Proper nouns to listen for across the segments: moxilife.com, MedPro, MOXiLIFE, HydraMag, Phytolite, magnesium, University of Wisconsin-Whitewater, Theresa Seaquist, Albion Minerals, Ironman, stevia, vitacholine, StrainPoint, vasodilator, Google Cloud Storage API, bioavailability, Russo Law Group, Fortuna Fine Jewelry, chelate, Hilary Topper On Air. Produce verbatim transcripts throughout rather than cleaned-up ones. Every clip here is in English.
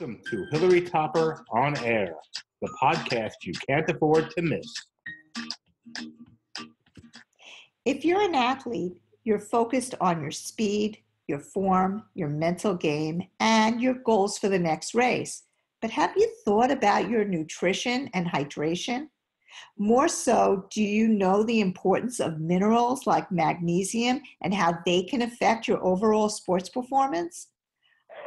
Welcome to Hilary Topper On Air, the podcast you can't afford to miss. If you're an athlete, you're focused on your speed, your form, your mental game, and your goals for the next race. But have you thought about your nutrition and hydration? More so, do you know the importance of minerals like magnesium and how they can affect your overall sports performance?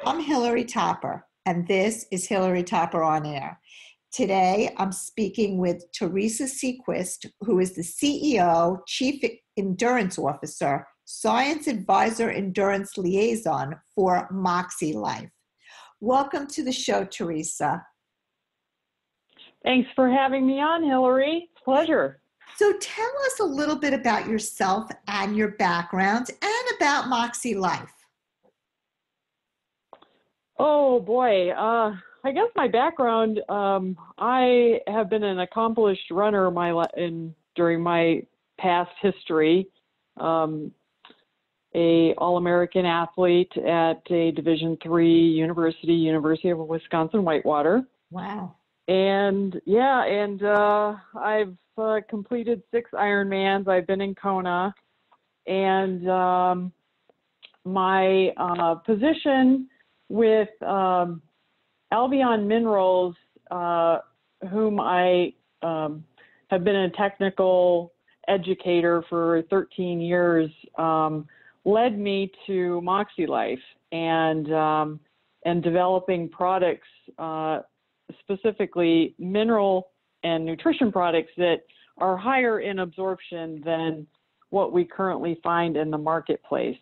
I'm Hilary Topper, and this is Hilary Topper On Air. Today, I'm speaking with Theresa Seaquist, who is the C E O, Chief Endurance Officer, Science Advisor Endurance Liaison for MOXiLIFE. Welcome to the show, Theresa. Thanks for having me on, Hilary. Pleasure. So tell us a little bit about yourself and your background and about MOXiLIFE. Oh, boy. Uh, I guess my background, um, I have been an accomplished runner my in during my past history, um, a All-American athlete at a Division three university, University of Wisconsin-Whitewater. Wow. And yeah, and uh, I've uh, completed six Ironmans. I've been in Kona, and um, my uh, position with um, Albion Minerals, uh, whom I um, have been a technical educator for thirteen years, um, led me to MOXiLIFE and um, and developing products. Uh, specifically mineral and nutrition products that are higher in absorption than what we currently find in the marketplace.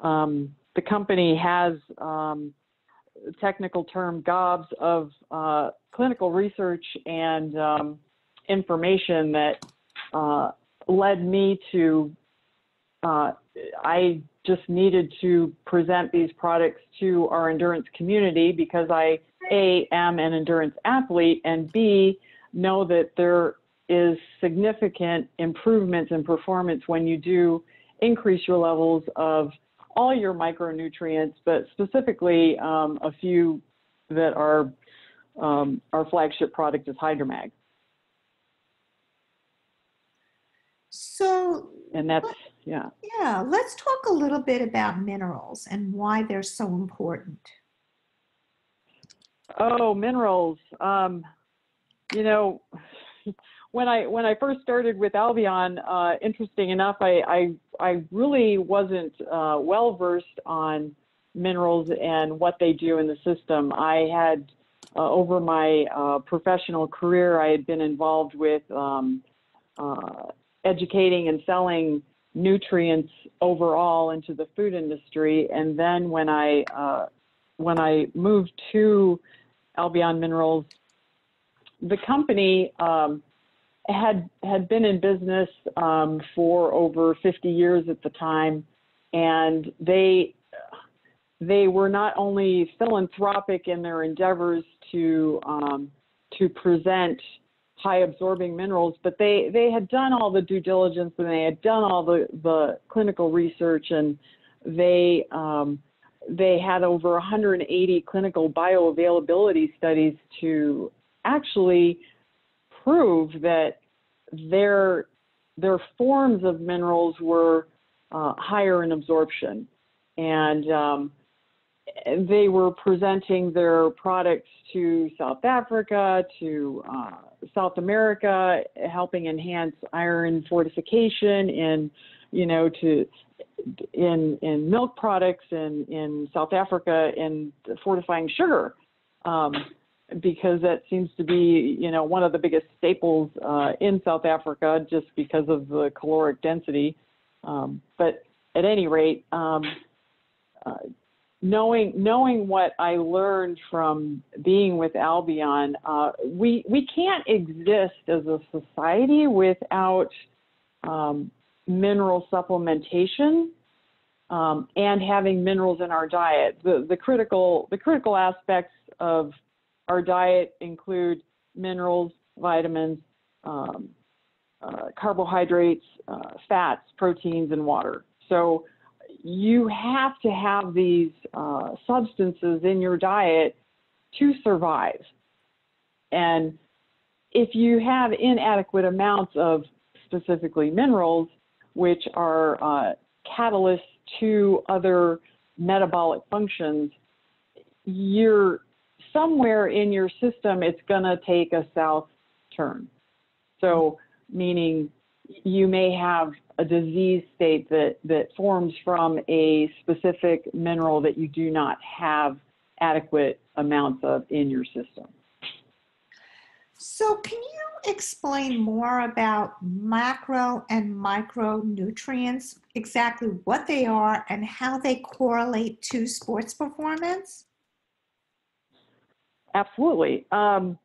Um, the company has um, technical term gobs of uh, clinical research and um, information that uh, led me to, uh, I just needed to present these products to our endurance community because I A, am an endurance athlete, and B, know that there is significant improvements in performance when you do increase your levels of all your micronutrients, but specifically um, a few that are um, our flagship product is HydraMag. So, and that's, let, yeah. Yeah, let's talk a little bit about minerals and why they're so important. Oh, minerals. Um, you know, when I when I first started with Albion, uh, interesting enough, I I, I really wasn't uh, well versed on minerals and what they do in the system. I had uh, over my uh, professional career, I had been involved with um, uh, educating and selling nutrients overall into the food industry, and then when I uh, when I moved to Albion Minerals, the company um, had had been in business um, for over fifty years at the time, and they they were not only philanthropic in their endeavors to um, to present high absorbing minerals, but they they had done all the due diligence and they had done all the the clinical research, and they um, they had over one hundred eighty clinical bioavailability studies to actually prove that their, their forms of minerals were uh, higher in absorption. And um, they were presenting their products to South Africa, to uh, South America, helping enhance iron fortification in, you know, to in in milk products and in South Africa and fortifying sugar, um, because that seems to be, you know, one of the biggest staples uh, in South Africa just because of the caloric density. Um, but at any rate, um, uh, knowing knowing what I learned from being with Albion, uh, we we can't exist as a society without um, mineral supplementation um, and having minerals in our diet. The, the critical the critical aspects of our diet include minerals, vitamins, um, uh, carbohydrates, uh, fats, proteins, and water. So you have to have these uh, substances in your diet to survive. And if you have inadequate amounts of specifically minerals, which are uh, catalysts to other metabolic functions, you're somewhere in your system, it's going to take a south turn. So meaning you may have a disease state that, that forms from a specific mineral that you do not have adequate amounts of in your system. So can you explain more about macro and micronutrients, exactly what they are and how they correlate to sports performance? Absolutely. Um,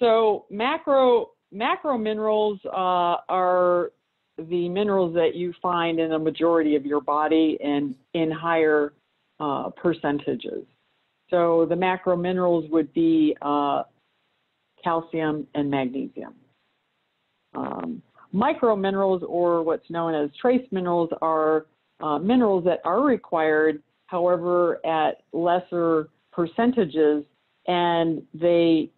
so macro, macro minerals uh, are the minerals that you find in a majority of your body and in higher uh, percentages. So the macro minerals would be uh, calcium and magnesium. Um, micro minerals, or what's known as trace minerals, are uh, minerals that are required, however, at lesser percentages, and they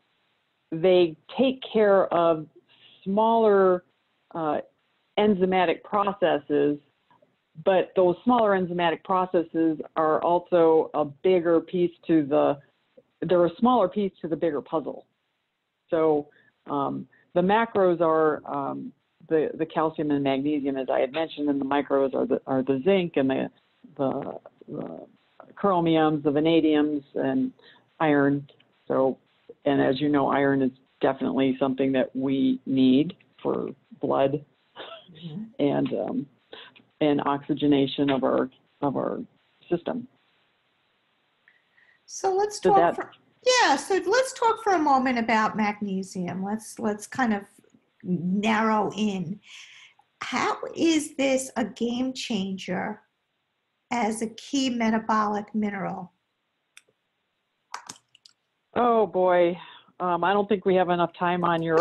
they take care of smaller uh, enzymatic processes, but those smaller enzymatic processes are also a bigger piece to the, they're a smaller piece to the bigger puzzle. So um, the macros are um, the, the calcium and magnesium, as I had mentioned, and the micros are the, are the zinc and the, the, the chromiums, the vanadiums, and iron. So, and as you know, iron is definitely something that we need for blood mm-hmm. and um, and oxygenation of our of our system. So let's talk. So that, for, yeah, so let's talk for a moment about magnesium. Let's let's kind of narrow in. How is this a game changer as a key metabolic mineral? Oh boy, um, I don't think we have enough time on your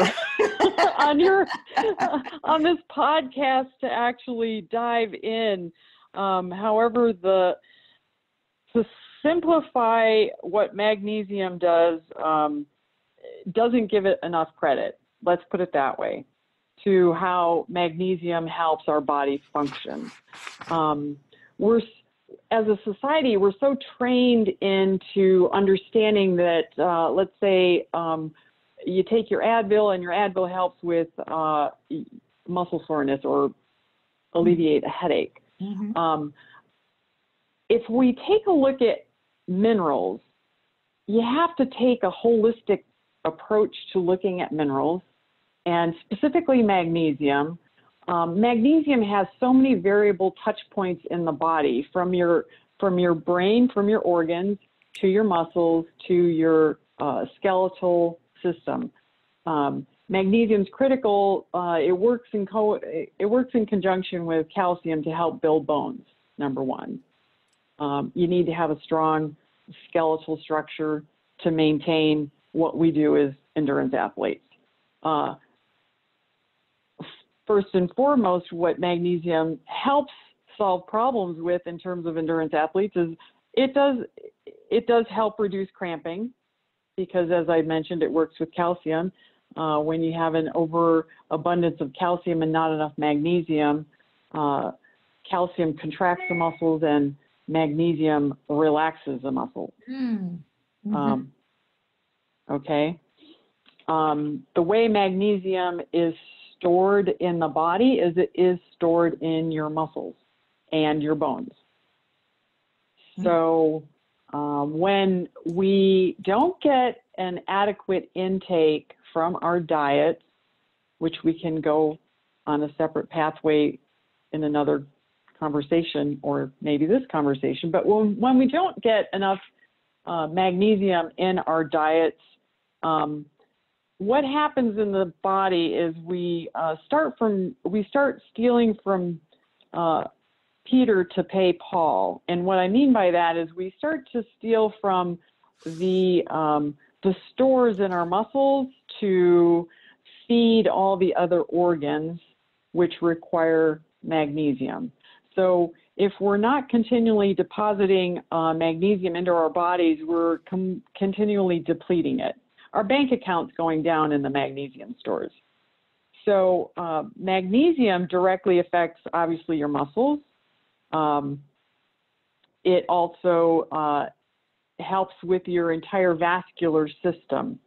on your uh, on this podcast to actually dive in. Um, however, the to simplify what magnesium does um, doesn't give it enough credit. Let's put it that way, to how magnesium helps our body function. Um, we're As a society, we're so trained into understanding that, uh, let's say, um, you take your Advil and your Advil helps with uh, muscle soreness or alleviate a headache. Mm-hmm. Um, if we take a look at minerals, you have to take a holistic approach to looking at minerals, and specifically magnesium. Um, magnesium has so many variable touch points in the body, from your from your brain, from your organs, to your muscles, to your uh, skeletal system. Um, magnesium's critical. Uh, it works in co it works in conjunction with calcium to help build bones. Number one, um, you need to have a strong skeletal structure to maintain what we do as endurance athletes. Uh, First and foremost, what magnesium helps solve problems with in terms of endurance athletes is it does it does help reduce cramping, because as I mentioned, it works with calcium. Uh, when you have an overabundance of calcium and not enough magnesium, uh, calcium contracts the muscles and magnesium relaxes the muscle. Mm-hmm. um, okay. Um, the way magnesium is stored in the body is it is stored in your muscles and your bones. So um, when we don't get an adequate intake from our diet, which we can go on a separate pathway in another conversation or maybe this conversation, but when, when we don't get enough uh, magnesium in our diets, um, what happens in the body is we uh, start from we start stealing from uh, Peter to pay Paul, and what I mean by that is we start to steal from the um, the stores in our muscles to feed all the other organs which require magnesium. So if we're not continually depositing uh, magnesium into our bodies, we're com- continually depleting it. Our bank account's going down in the magnesium stores. So uh, magnesium directly affects, obviously, your muscles. Um, it also uh, helps with your entire vascular system.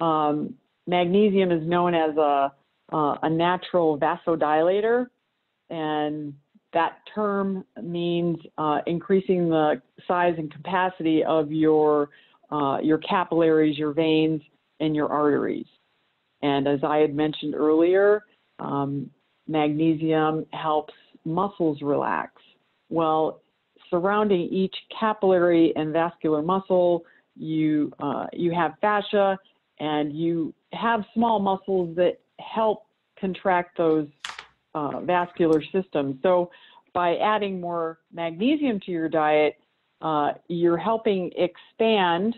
Um, magnesium is known as a, uh, a natural vasodilator, and that term means uh, increasing the size and capacity of your, uh, your capillaries, your veins, and your arteries. And as I had mentioned earlier, um, magnesium helps muscles relax. Well, surrounding each capillary and vascular muscle, you, uh, you have fascia, and you have small muscles that help contract those Uh, vascular system. So by adding more magnesium to your diet, uh, you're helping expand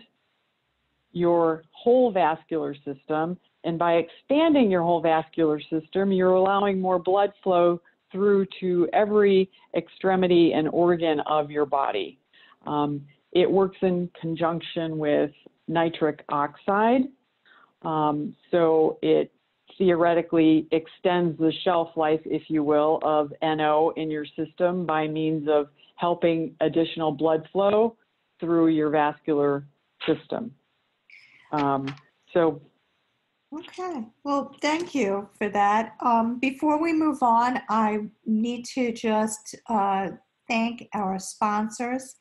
your whole vascular system. And by expanding your whole vascular system, you're allowing more blood flow through to every extremity and organ of your body. Um, it works in conjunction with nitric oxide. Um, so it theoretically extends the shelf life, if you will, of N O in your system by means of helping additional blood flow through your vascular system. Um, so. Okay. Well, thank you for that. Um, before we move on, I need to just uh, thank our sponsors.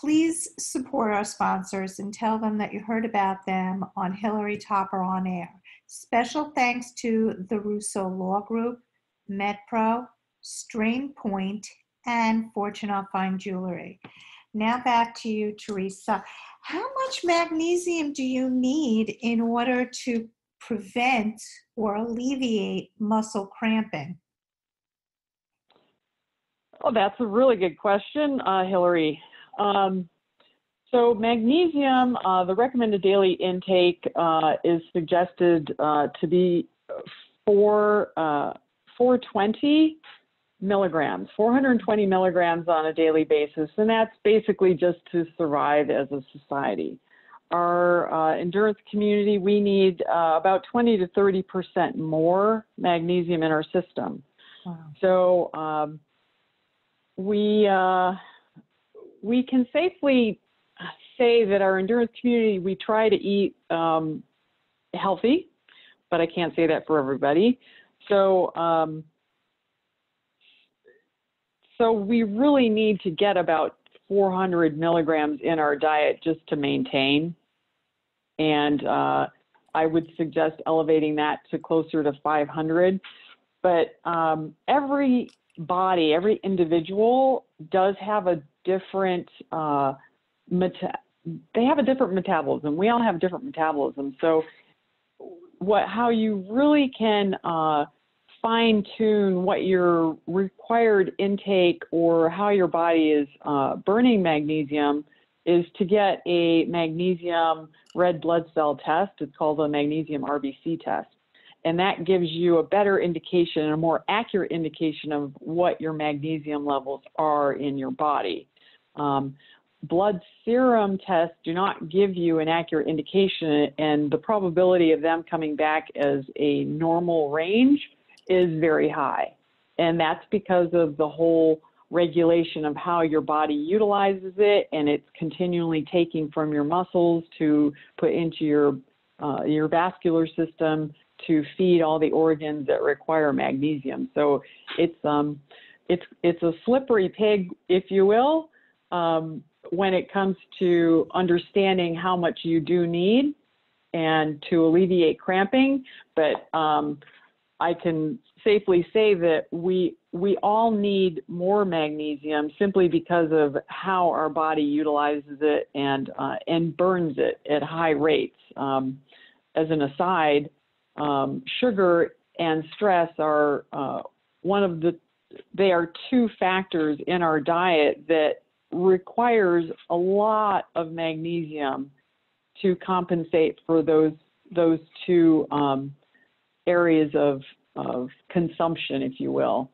Please support our sponsors and tell them that you heard about them on Hilary Topper On Air. Special thanks to the Russo Law Group, MedPro, StrainPoint, and Fortuna Fine Jewelry. Now back to you, Theresa. How much magnesium do you need in order to prevent or alleviate muscle cramping? Oh, that's a really good question, uh, Hilary. Um, So magnesium, uh, the recommended daily intake uh, is suggested uh, to be four, uh, four hundred twenty milligrams, four hundred twenty milligrams on a daily basis, and that's basically just to survive as a society. Our uh, endurance community, we need uh, about twenty to thirty percent more magnesium in our system. Wow. So um, we, uh, we can safely say that our endurance community, we try to eat um, healthy, but I can't say that for everybody. So, um, so we really need to get about four hundred milligrams in our diet just to maintain. And uh, I would suggest elevating that to closer to five hundred. But um, every body, every individual does have a different uh, Meta- they have a different metabolism. We all have different metabolisms. So what, how you really can uh, fine tune what your required intake or how your body is uh, burning magnesium is to get a magnesium red blood cell test. It's called a magnesium R B C test. And that gives you a better indication, a more accurate indication of what your magnesium levels are in your body. Um, Blood serum tests do not give you an accurate indication, and the probability of them coming back as a normal range is very high. And that's because of the whole regulation of how your body utilizes it, and it's continually taking from your muscles to put into your, uh, your vascular system to feed all the organs that require magnesium. So it's, um, it's, it's a slippery pig, if you will. Um, when it comes to understanding how much you do need and to alleviate cramping. But um, I can safely say that we, we all need more magnesium simply because of how our body utilizes it and, uh, and burns it at high rates. Um, as an aside, um, sugar and stress are uh, one of the, they are two factors in our diet that requires a lot of magnesium to compensate for those those two um, areas of, of consumption, if you will.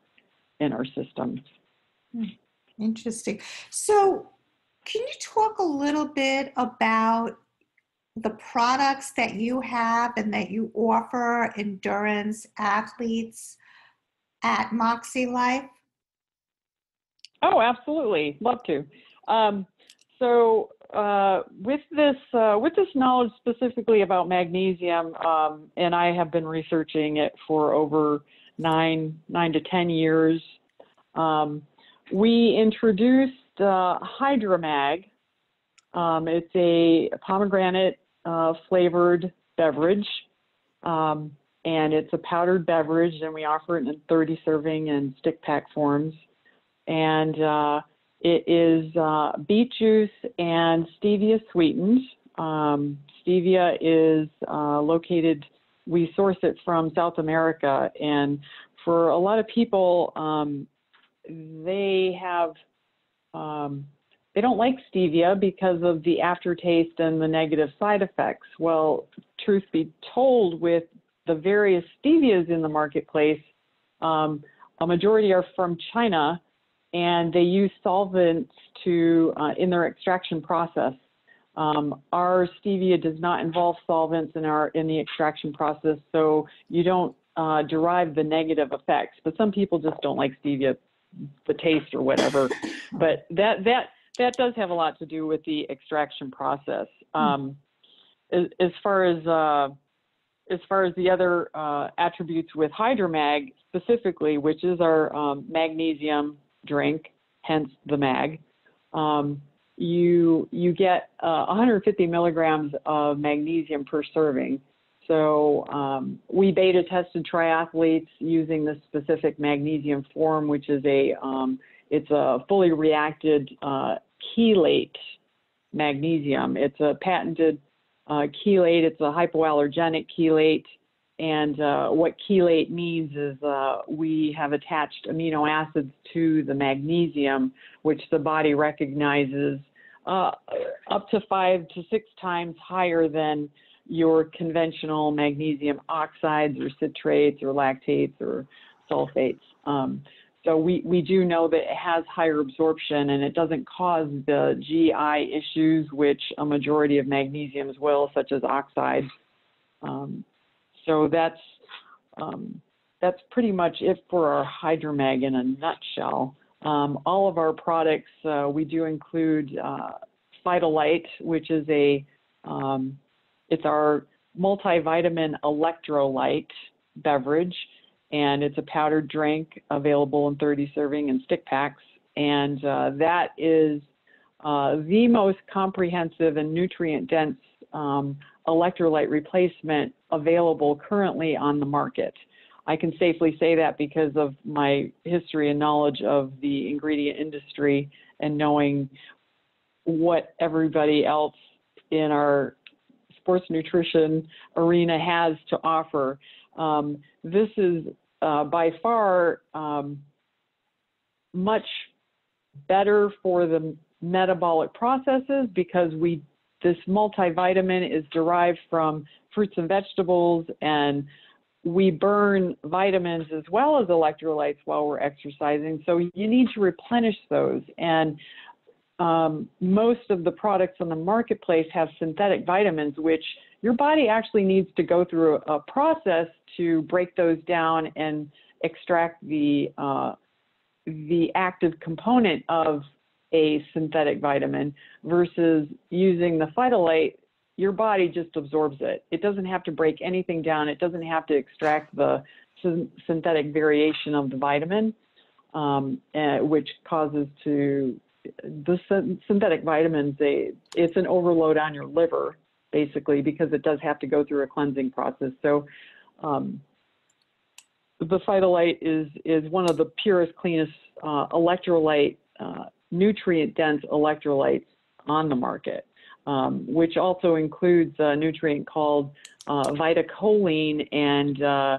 in our systems. Interesting. So can you talk a little bit about the products that you have and that you offer endurance athletes at MOXiLIFE? Oh, absolutely. Love to. Um, so uh, with this uh, with this knowledge specifically about magnesium, um, and I have been researching it for over nine, nine to ten years, um, we introduced uh, HydraMag. Um, it's a pomegranate uh, flavored beverage, um, and it's a powdered beverage, and we offer it in thirty serving and stick pack forms. And uh, it is uh, beet juice and stevia sweetened. Um, stevia is uh, located, we source it from South America. And for a lot of people, um, they have, um, they don't like stevia because of the aftertaste and the negative side effects. Well, truth be told, with the various stevias in the marketplace, um, a majority are from China, and they use solvents to uh, in their extraction process. Um, our stevia does not involve solvents in our in the extraction process, so you don't uh, derive the negative effects. But some people just don't like stevia, the taste or whatever. But that that that does have a lot to do with the extraction process. Um, mm-hmm. as, as far as uh, as far as the other uh, attributes with HydraMag specifically, which is our um, magnesium drink, hence the mag, um, you you get uh, one hundred fifty milligrams of magnesium per serving. So um, we beta tested triathletes using this specific magnesium form, which is a um, it's a fully reacted uh, chelate magnesium. It's a patented uh, chelate. It's a hypoallergenic chelate. And uh, what chelate means is uh, we have attached amino acids to the magnesium, which the body recognizes uh, up to five to six times higher than your conventional magnesium oxides or citrates or lactates or sulfates. Um, so we, we do know that it has higher absorption, and it doesn't cause the G I issues, which a majority of magnesiums will, such as oxides. Um, So that's um, that's pretty much it for our HydraMag in a nutshell. Um, all of our products, uh, we do include uh, Phytolite, which is a um, it's our multivitamin electrolyte beverage, and it's a powdered drink available in thirty serving and stick packs, and uh, that is uh, the most comprehensive and nutrient dense Um, electrolyte replacement available currently on the market. I can safely say that because of my history and knowledge of the ingredient industry and knowing what everybody else in our sports nutrition arena has to offer. Um, this is uh, by far um, much better for the metabolic processes because we This multivitamin is derived from fruits and vegetables, and we burn vitamins as well as electrolytes while we're exercising. So you need to replenish those. And um, most of the products on the marketplace have synthetic vitamins, which your body actually needs to go through a, a process to break those down and extract the, uh, the active component of a synthetic vitamin, versus using the Phytolite, your body just absorbs it. It doesn't have to break anything down. It doesn't have to extract the synthetic variation of the vitamin, um, uh, which causes to the syn synthetic vitamins, they, it's an overload on your liver, basically, because it does have to go through a cleansing process. So um, the Phytolite is, is one of the purest, cleanest uh, electrolyte uh, nutrient-dense electrolytes on the market, um, which also includes a nutrient called uh, vitacholine, and uh,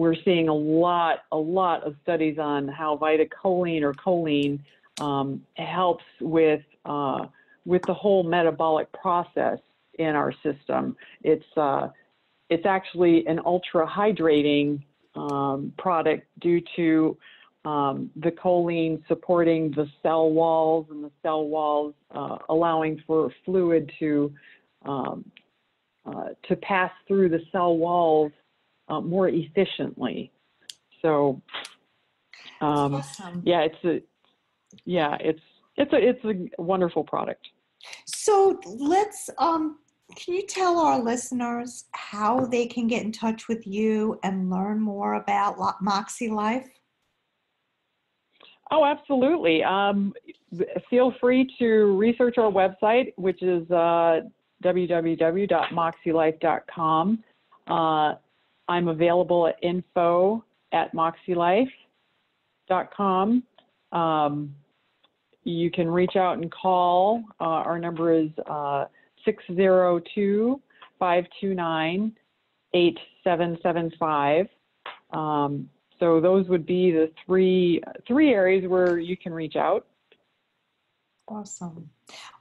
we're seeing a lot, a lot of studies on how vitacholine or choline um, helps with uh, with the whole metabolic process in our system. It's uh, it's actually an ultra-hydrating um, product due to um, the choline supporting the cell walls and the cell walls uh, allowing for fluid to um, uh, to pass through the cell walls uh, more efficiently. So um, awesome. yeah, it's a yeah, it's it's a it's a wonderful product. So let's, um, can you tell our listeners how they can get in touch with you and learn more about MOXiLIFE? Oh, absolutely. Um, feel free to research our website, which is uh, w w w dot moxilife dot com. Uh, I'm available at info at moxilife dot com. Um, You can reach out and call. Uh, our number is uh, six zero two, five two nine, eight seven seven five. Um, so those would be the three, three areas where you can reach out. Awesome.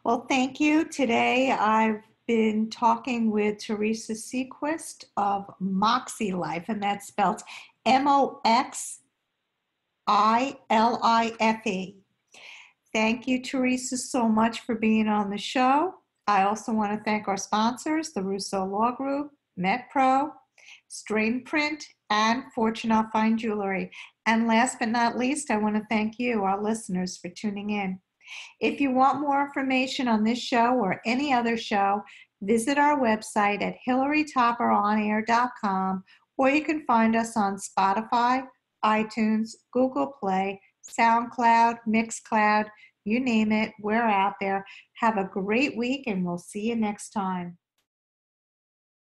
Well, thank you. Today I've been talking with Theresa Seaquist of MOXiLIFE, and that's spelled M O X I L I F E. Thank you, Theresa, so much for being on the show. I also want to thank our sponsors, the Russo Law Group, MedPro, StrainPoint, and Fortuna Fine Jewelry. And last but not least, I want to thank you, our listeners, for tuning in. If you want more information on this show or any other show, visit our website at Hilary Topper On Air dot com, or you can find us on Spotify, iTunes, Google Play, SoundCloud, Mixcloud, you name it, we're out there. Have a great week, and we'll see you next time.